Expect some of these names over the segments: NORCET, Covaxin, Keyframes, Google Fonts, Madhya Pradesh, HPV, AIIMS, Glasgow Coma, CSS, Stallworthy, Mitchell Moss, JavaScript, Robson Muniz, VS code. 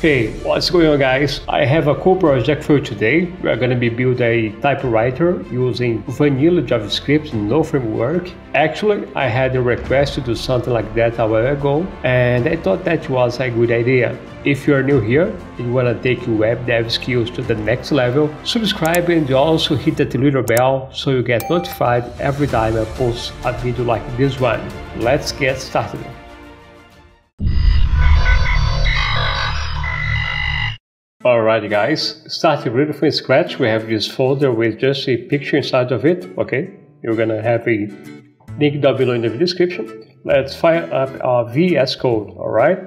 Hey, what's going on, guys? I have a cool project for you today. We're going to be building a typewriter using vanilla JavaScript, no framework. Actually, I had a request to do something like that a while ago, and I thought that was a good idea. If you're new here and you want to take your web dev skills to the next level, subscribe and also hit that little bell so you get notified every time I post a video like this one. Let's get started. Alright guys, starting really from scratch, we have this folder with just a picture inside of it, okay? You're gonna have a link down below in the description. Let's fire up our VS code, alright?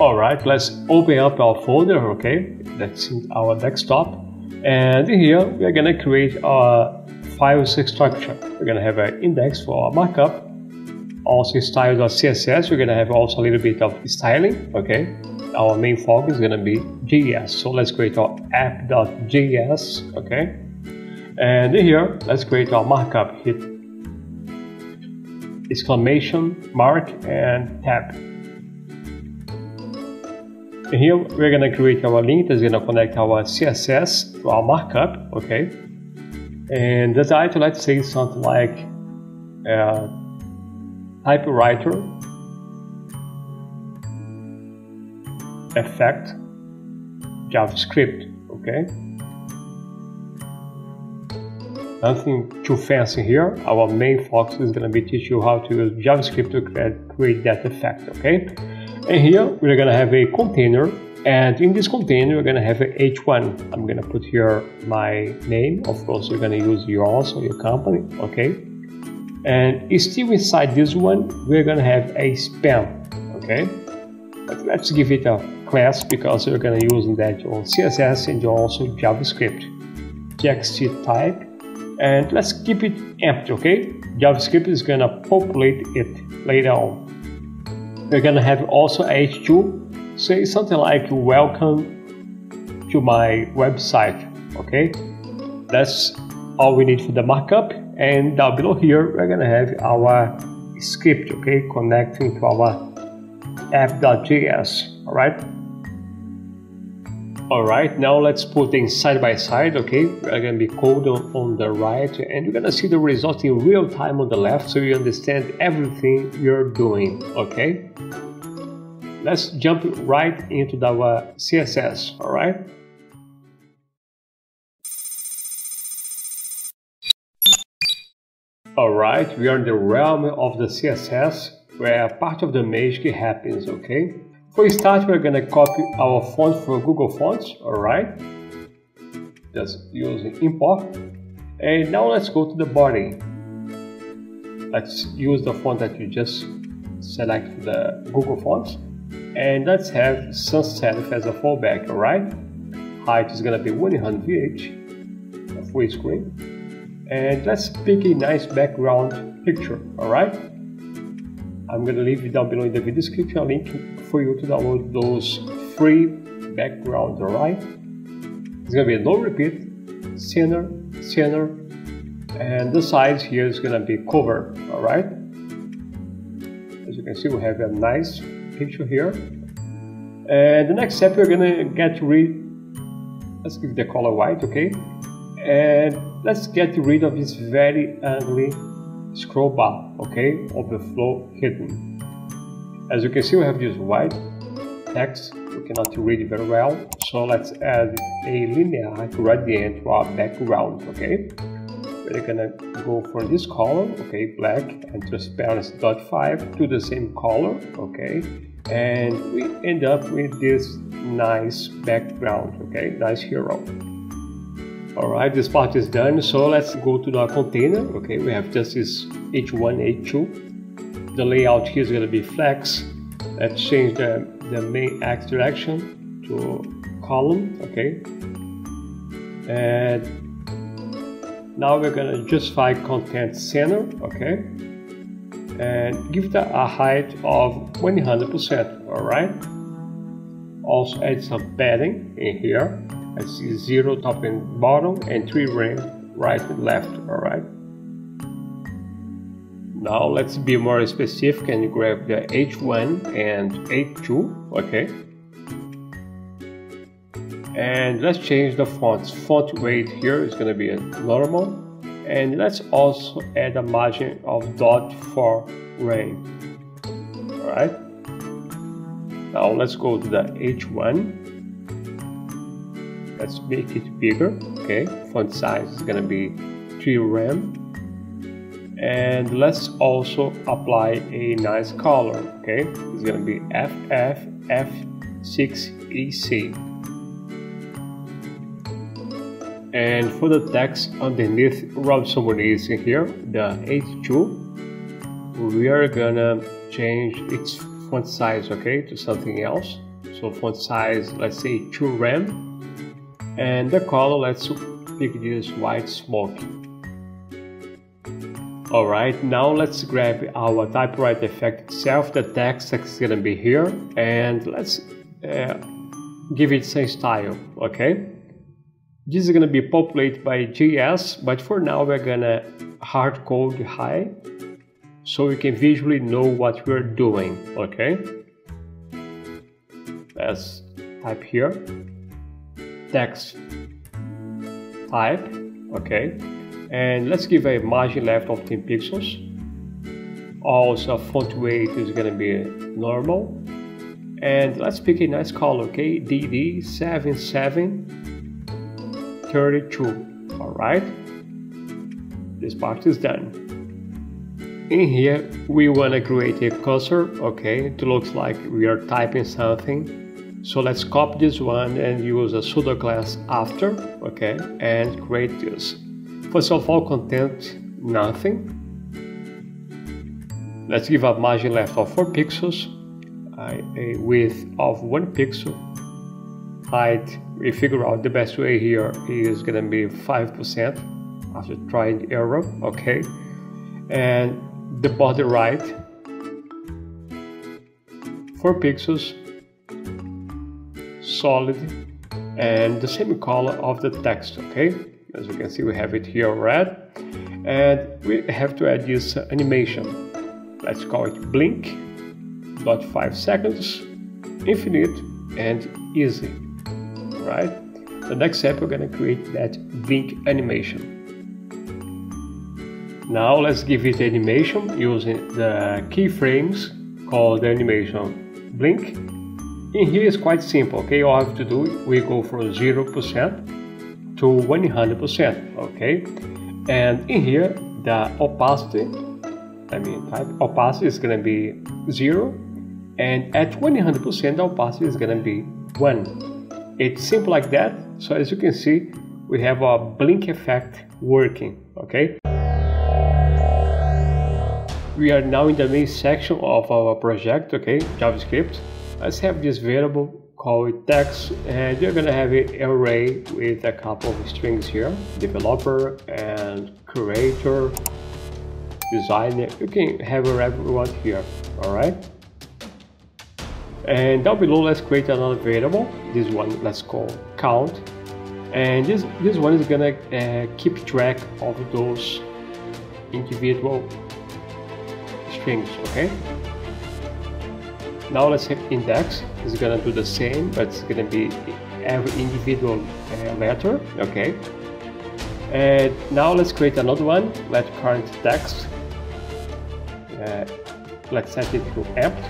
Alright, let's open up our folder, okay? That's our desktop. And here, we're gonna create our file structure. We're gonna have an index for our markup. Also style.css, we're gonna have also a little bit of styling, okay? Our main focus is going to be JS, so let's create our app.js, okay? And here, let's create our markup. Hit exclamation mark and tab. And here, we're going to create our link that's going to connect our CSS to our markup, okay? And the title, let's say something like typewriter effect JavaScript, okay? Nothing too fancy here. Our main focus is going to be teach you how to use JavaScript to create that effect, okay? And here we're going to have a container, and in this container we're going to have an h1. I'm going to put here my name. Of course you're going to use yours or your company, okay? And still inside this one we're going to have a span, okay? But let's give it a class because we're going to use that on CSS and also JavaScript. JavaScript type, and let's keep it empty, okay? JavaScript is going to populate it later on. We're going to have also h2, say something like welcome to my website, okay? That's all we need for the markup, and down below here we're going to have our script, okay, connecting to our app.js, alright? Alright, now let's put things side by side, okay? We're gonna be code on the right, and you're gonna see the result in real time on the left, so you understand everything you're doing, okay? Let's jump right into our CSS, alright? Alright, we are in the realm of the CSS, where part of the magic happens, okay? For a start, we're gonna copy our font from Google Fonts, alright? Just using import. And now let's go to the body. Let's use the font that you just select, the Google Fonts. And let's have sans serif as a fallback, alright? Height is gonna be 100 VH, full screen. And let's pick a nice background picture, alright? I'm going to leave it down below in the video description a link for you to download those free backgrounds, alright? It's going to be a no repeat, center, and the size here is going to be cover, alright? As you can see, we have a nice picture here. And the next step, we're going to get rid, let's give the color white, okay? And let's get rid of this very ugly scroll bar, okay, overflow hidden. As you can see, we have this white text, we cannot read it very well, so let's add a linear gradient to our background, okay? We're gonna go for this color, okay, black, and transparency.5 to the same color, okay? And we end up with this nice background, okay, nice hero. Alright, this part is done, so let's go to the container, okay, we have just this H1, H2. The layout here is going to be flex. Let's change the main X direction to column, okay. And now we're going to justify content center, okay. And give that a height of 100%, alright. Also add some padding in here. I see 0 top and bottom and 3 rank right and left, alright? Now let's be more specific and grab the h1 and h2, okay? And let's change the fonts. Font weight here is going to be a normal, and let's also add a margin of dot for rain. All right. Now let's go to the h1. Let's make it bigger, okay? Font size is going to be 3 rem. And let's also apply a nice color, okay? It's gonna be FF F6EC. And for the text underneath Robson Muniz here, the H2, we are gonna change its font size, okay, to something else. So font size, let's say 2 rem. And the color, let's pick this white smoky. Alright, now let's grab our typewriter effect itself. The text is gonna be here, and let's give it some style, okay? This is gonna be populated by JS, but for now we're gonna hard code high, so we can visually know what we're doing, okay? Let's type here, text, type, okay? And let's give a margin left of 10 pixels. Also font weight is going to be normal. And let's pick a nice color, okay? DD7732. Alright. This part is done. In here, we want to create a cursor, okay? It looks like we are typing something. So let's copy this one and use a pseudo class after, okay? And create this. First of all, content, nothing. Let's give a margin left of 4 pixels, a width of 1 pixel. Height, we figure out the best way here is going to be 5% after trying the error, okay? And the border right, 4 pixels, solid, and the same color of the text, okay? As you can see, we have it here red, and we have to add this animation. Let's call it blink, 0.5 seconds, infinite, and easy. Right? The next step, we're gonna create that blink animation. Now let's give it animation using the keyframes called the animation blink. In here is quite simple. Okay, all I have to do, we go from 0% to 100%, okay? And in here, the opacity, opacity is gonna be 0, and at 100%, the opacity is gonna be 1. It's simple like that. So as you can see, we have a blink effect working, okay? We are now in the main section of our project, okay? JavaScript. Let's have this variable, call it text, and you're gonna have an array with a couple of strings here, developer and creator, designer. You can have whatever you want here, all right? And down below, let's create another variable. This one, let's call count, and this one is gonna keep track of those individual strings, okay? Now let's have index. It's gonna do the same, but it's gonna be every individual letter, okay? And now let's create another one. Let current text. Let's set it to empty.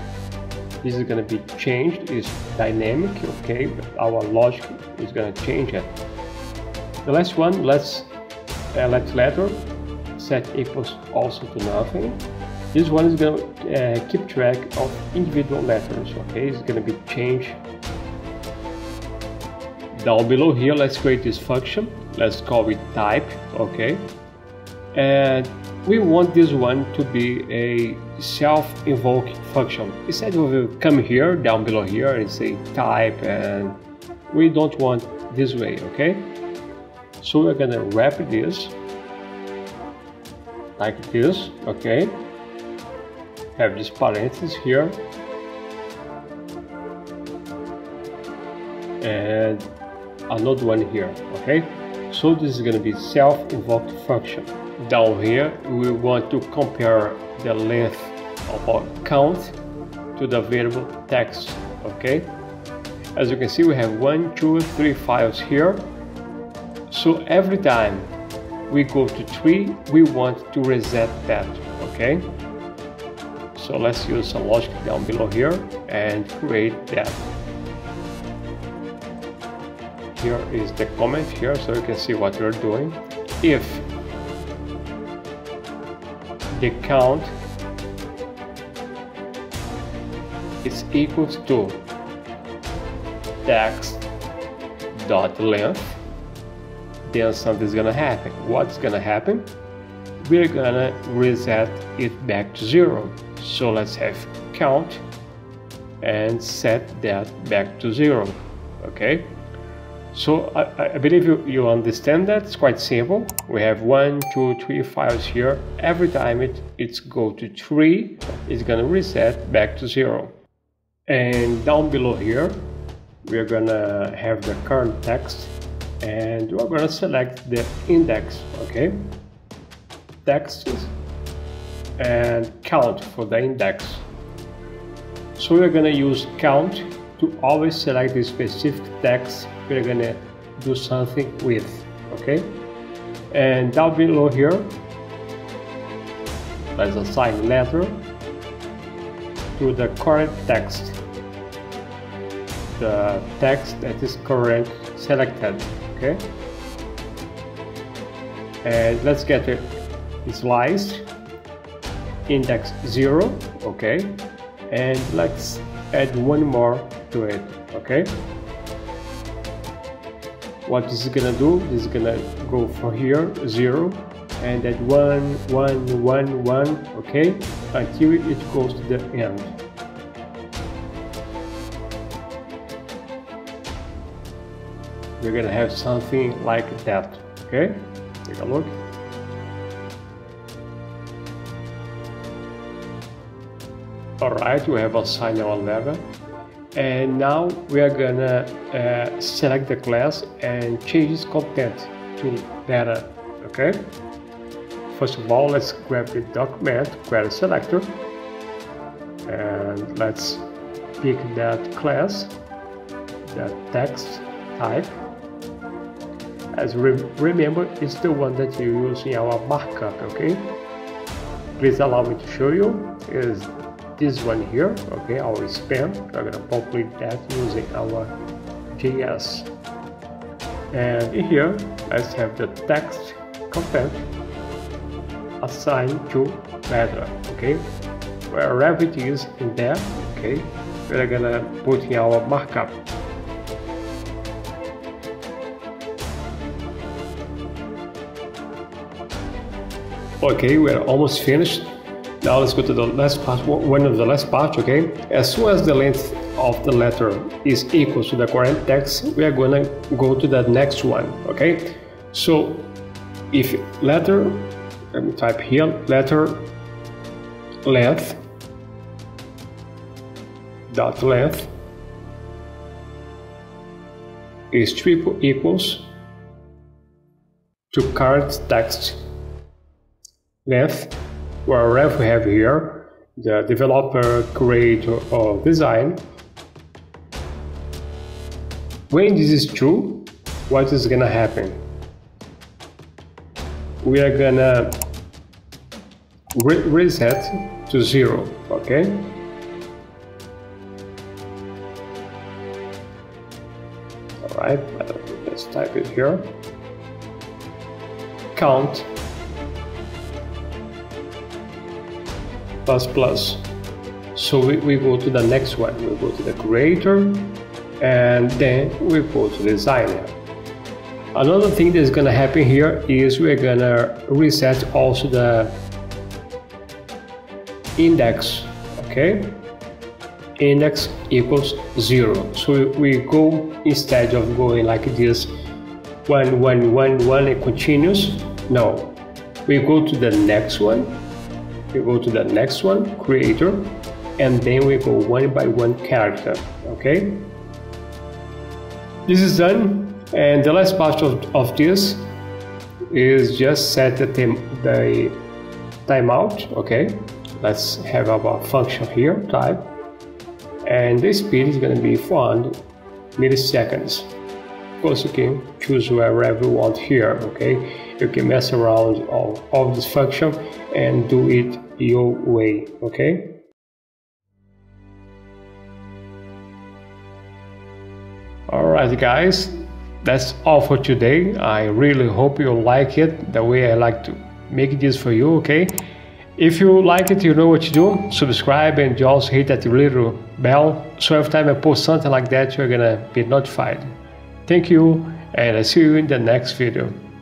This is gonna be changed. It's dynamic, okay? But our logic is gonna change it. The last one, let's let letter set equals also to nothing. This one is going to keep track of individual letters, okay? It's going to be changed. Down below here, let's create this function. Let's call it type, okay? And we want this one to be a self-invoke function. Instead, we will come here, down below here, and say type, and we don't want this way, okay? So we're going to wrap this like this, okay? Have this parenthesis here, and another one here, okay? So this is going to be self-invoked function. down here, we want to compare the length of our count to the variable text. Okay, as you can see, we have 1, 2, 3 files here. So every time we go to 3, we want to reset that. Okay, so let's use some logic down below here and create that. Here is the comment here, so you can see what we're doing. If the count is equals to text.length, then something's gonna happen. What's gonna happen? We're gonna reset it back to 0. So let's have count and set that back to 0. Okay, so I believe you understand that. It's quite simple. We have 1, 2, 3 files here. Every time it's go to 3, it's gonna reset back to 0. And down below here, we're gonna have the current text, and we're gonna select the index, okay, text, and count for the index. So we're gonna use count to always select the specific text we're gonna do something with, okay. And down below here, let's assign letter to the current text, the text that is current selected, okay. And let's get it sliced index 0, okay, and let's add one more to it, okay. What this is gonna do, this is gonna go for here 0 and add 1, 1, 1, 1, okay, until it goes to the end. We're gonna have something like that, okay? Take a look. Alright, we have assigned our level, and now we are gonna select the class and change its content to data, okay? First of all, let's grab the document query selector and let's pick that class, that text type. As remember, it's the one that you use in our markup, okay? Please allow me to show you. Is this one here, okay? Our span. We're gonna populate that using our JS. And in here, let's have the text content assigned to header, okay? Wherever it is in there, okay? We're gonna put in our markup. Okay, we're almost finished. Now let's go to the last part, one of the last parts, okay? As soon as the length of the letter is equal to the current text, we are gonna go to the next one, okay? So if letter, let me type here, letter length dot length is triple equals to current text length, wherever we have here the developer, creator, or design. When this is true, what is gonna happen? We are gonna reset to 0, okay? All right, let's type it here. Count plus plus. So we go to the next one, we go to the creator, and then we go to designer. Another thing that's gonna happen here is we're gonna reset also the index, okay? Index equals 0. So we go, instead of going like this 1, 1, 1, 1 and continuous, no, we go to the next one. We go to the next one, creator, and then we go one by one character, okay? This is done, and the last part of this is just set the timeout. Okay, let's have our function here, type, and this speed is going to be 1 millisecond. Of course, you can choose wherever you want here. Okay, you can mess around all of this function and do it your way. Okay. Alright guys, that's all for today. I really hope you like it the way I like to make this for you, okay? If you like it, you know what to do. Subscribe and also hit that little bell, so every time I post something like that, you're gonna be notified. Thank you, and I see you in the next video.